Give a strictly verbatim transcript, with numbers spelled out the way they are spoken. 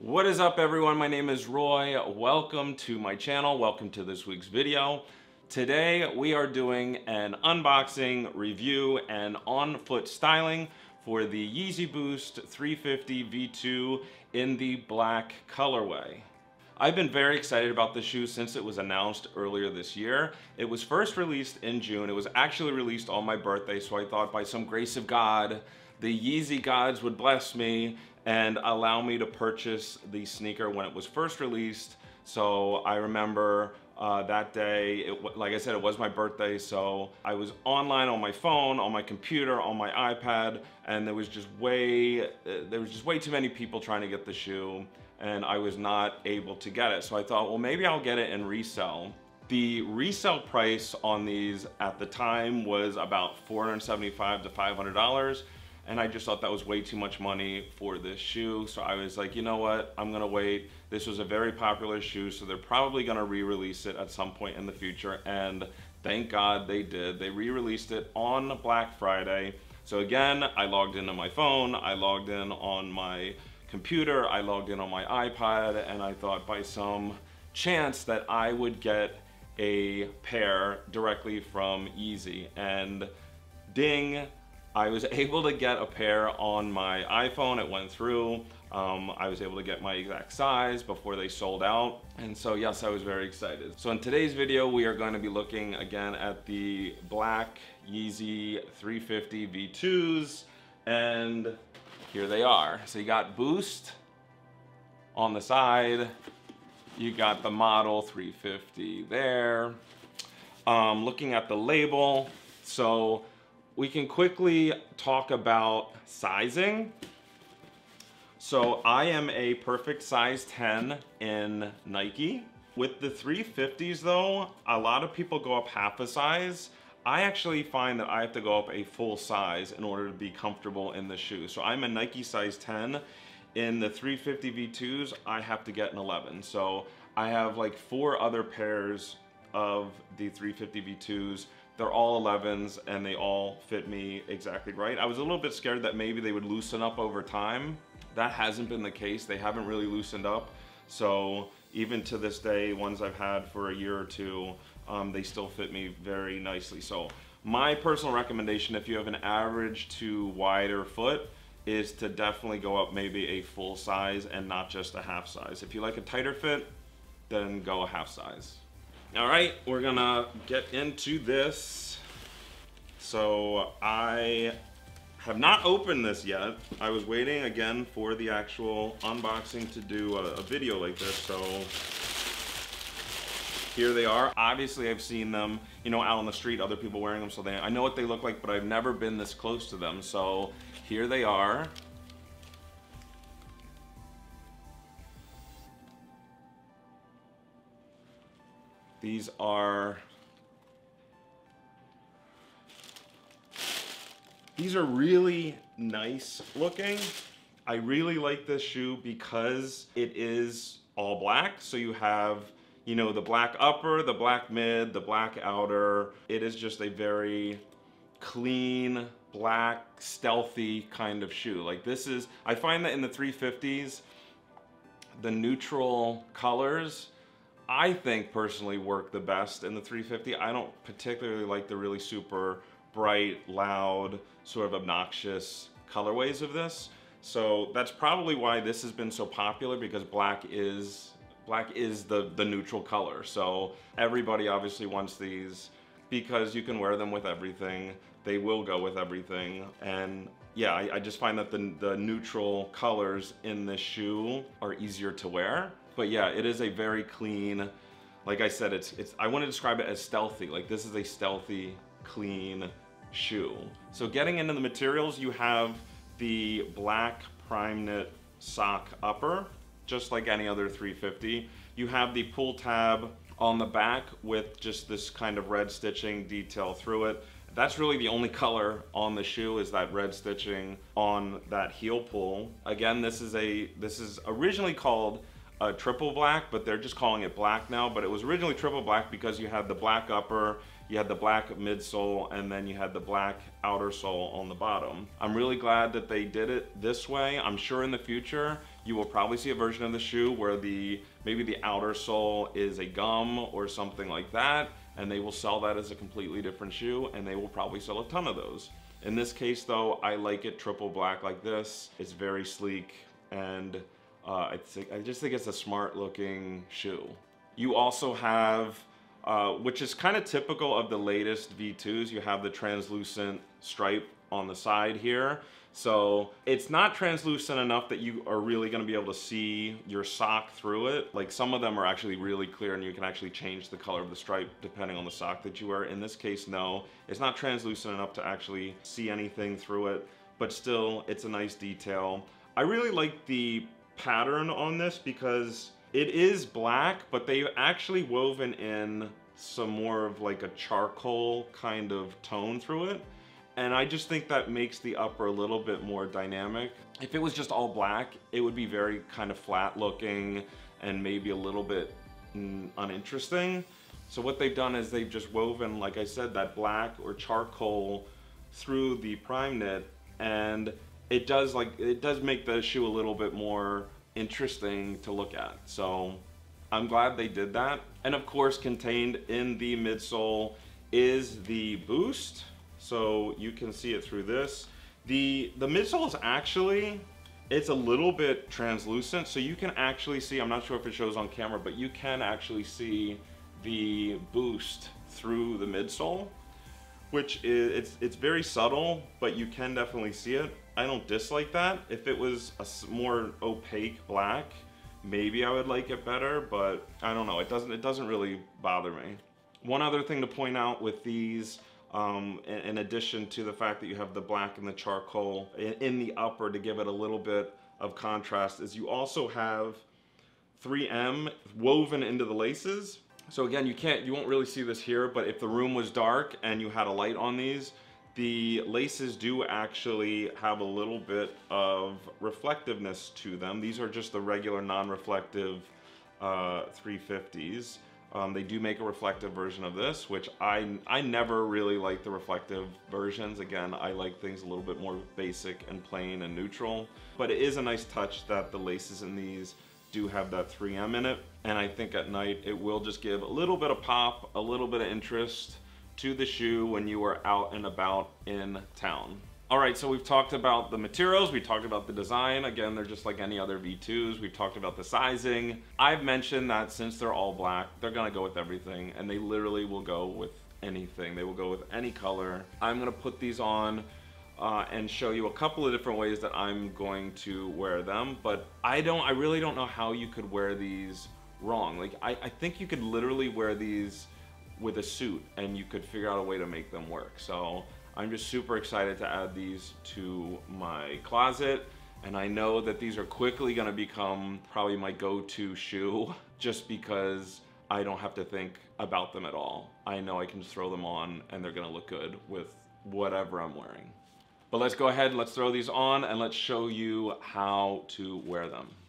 What is up, everyone? My name is Roy. Welcome to my channel. Welcome to this week's video. Today we are doing an unboxing, review, and on-foot styling for the Yeezy Boost three fifty V two in the black colorway. I've been very excited about this shoe since it was announced earlier this year. It was first released in June. It was actually released on my birthday, so I thought by some grace of God, the Yeezy gods would bless me and allow me to purchase the sneaker when it was first released. So I remember uh, that day, it, like I said, it was my birthday, so I was online on my phone, on my computer, on my iPad, and there was just way, uh, there was just way too many people trying to get the shoe, and I was not able to get it. So I thought, well, maybe I'll get it and resell. The resale price on these at the time was about four hundred seventy-five to five hundred dollars. And I just thought that was way too much money for this shoe. So I was like, you know what, I'm gonna wait. This was a very popular shoe, so they're probably gonna re-release it at some point in the future. And thank God they did. They re-released it on Black Friday. So again, I logged into my phone, I logged in on my computer, I logged in on my iPad, and I thought by some chance that I would get a pair directly from Yeezy. And ding, I was able to get a pair on my iPhone. It went through. Um, I was able to get my exact size before they sold out. And so yes, I was very excited. So in today's video, we are going to be looking again at the black Yeezy three fifty V twos. And here they are. So you got Boost on the side. You got the model three fifty there. Um, looking at the label. So we can quickly talk about sizing. So I am a perfect size ten in Nike. With the three fifties though, a lot of people go up half a size. I actually find that I have to go up a full size in order to be comfortable in the shoe. So I'm a Nike size ten. In the three fifty V twos, I have to get an eleven. So I have like four other pairs of the three fifty V twos. They're all elevens and they all fit me exactly right. I was a little bit scared that maybe they would loosen up over time. That hasn't been the case. They haven't really loosened up. So even to this day, ones I've had for a year or two, um, they still fit me very nicely. So my personal recommendation, if you have an average to wider foot, is to definitely go up maybe a full size and not just a half size. If you like a tighter fit, then go a half size. All right, we're gonna get into this. So I have not opened this yet. I was waiting again for the actual unboxing to do a, a video like this. So here they are. Obviously I've seen them, you know, out on the street, other people wearing them. So they, I know what they look like, but I've never been this close to them. So here they are. These are, these are really nice looking. I really like this shoe because it is all black. So you have, you know, the black upper, the black mid, the black outer. It is just a very clean, black, stealthy kind of shoe. Like this is, I find that in the three fifties, the neutral colors, I think personally work the best in the three fifty. I don't particularly like the really super bright, loud, sort of obnoxious colorways of this. So that's probably why this has been so popular, because black is black is the, the neutral color. So everybody obviously wants these because you can wear them with everything. They will go with everything. And yeah, I, I just find that the, the neutral colors in this shoe are easier to wear. But yeah, it is a very clean, like I said, it's, it's, I want to describe it as stealthy. Like this is a stealthy, clean shoe. So getting into the materials, you have the black Prime Knit sock upper, just like any other three fifty. You have the pull tab on the back with just this kind of red stitching detail through it. That's really the only color on the shoe, is that red stitching on that heel pull. Again, this is a, this is originally called Uh, triple black, but they're just calling it black now. But it was originally triple black because you had the black upper, you had the black midsole, and then you had the black outer sole on the bottom. I'm really glad that they did it this way. I'm sure in the future you will probably see a version of the shoe where the maybe the outer sole is a gum or something like that, and they will sell that as a completely different shoe, and they will probably sell a ton of those. In this case though, I like it triple black like this. It's very sleek, and uh, I, th I just think it's a smart looking shoe. You also have, uh, which is kind of typical of the latest V twos, you have the translucent stripe on the side here. So it's not translucent enough that you are really gonna be able to see your sock through it. Like some of them are actually really clear and you can actually change the color of the stripe depending on the sock that you wear. In this case, no, it's not translucent enough to actually see anything through it, but still it's a nice detail. I really like the pattern on this because it is black, but they've actually woven in some more of like a charcoal kind of tone through it. And I just think that makes the upper a little bit more dynamic. If it was just all black, it would be very kind of flat looking and maybe a little bit uninteresting. So what they've done is they've just woven, like I said, that black or charcoal through the prime knit, and it does like it does make the shoe a little bit more interesting to look at. So I'm glad they did that. And of course, contained in the midsole is the Boost. So you can see it through this. The, the midsole is actually, it's a little bit translucent, so you can actually see, I'm not sure if it shows on camera, but you can actually see the Boost through the midsole, which is, it's, it's very subtle, but you can definitely see it. I don't dislike that. If it was a more opaque black, maybe I would like it better, but I don't know, it doesn't, it doesn't really bother me. One other thing to point out with these, Um, in, in addition to the fact that you have the black and the charcoal in, in the upper to give it a little bit of contrast, is you also have three M woven into the laces. So again, you can't, you won't really see this here, but if the room was dark and you had a light on these, the laces do actually have a little bit of reflectiveness to them. These are just the regular non-reflective uh, three fifties. Um, they do make a reflective version of this, which I, I never really like the reflective versions. Again, I like things a little bit more basic and plain and neutral. But it is a nice touch that the laces in these do have that three M in it. And I think at night it will just give a little bit of pop, a little bit of interest to the shoe when you are out and about in town. All right, so we've talked about the materials, we talked about the design. Again, they're just like any other V twos. We've talked about the sizing. I've mentioned that since they're all black, they're gonna go with everything, and they literally will go with anything. They will go with any color. I'm gonna put these on uh, and show you a couple of different ways that I'm going to wear them, but I don't, I really don't know how you could wear these wrong. Like, I, I think you could literally wear these with a suit and you could figure out a way to make them work. So I'm just super excited to add these to my closet, and I know that these are quickly gonna become probably my go-to shoe just because I don't have to think about them at all. I know I can just throw them on and they're gonna look good with whatever I'm wearing. But let's go ahead, let's throw these on and let's show you how to wear them.